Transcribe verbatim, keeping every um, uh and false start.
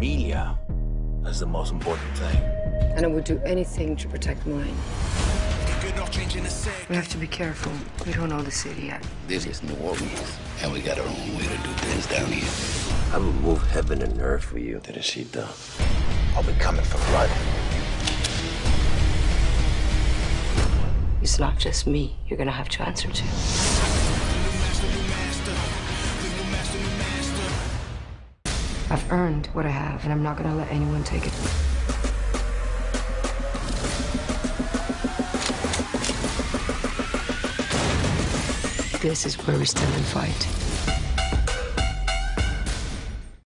familia as the most important thing. And I would do anything to protect mine. We have to be careful. We don't know the city yet. This is New Orleans, and we got our own way to do things down here. I will move heaven and earth for you, Teresita. I'll be coming for blood. It's not just me you're gonna have to answer to. I've earned what I have, and I'm not gonna let anyone take it. This is where we stand and fight.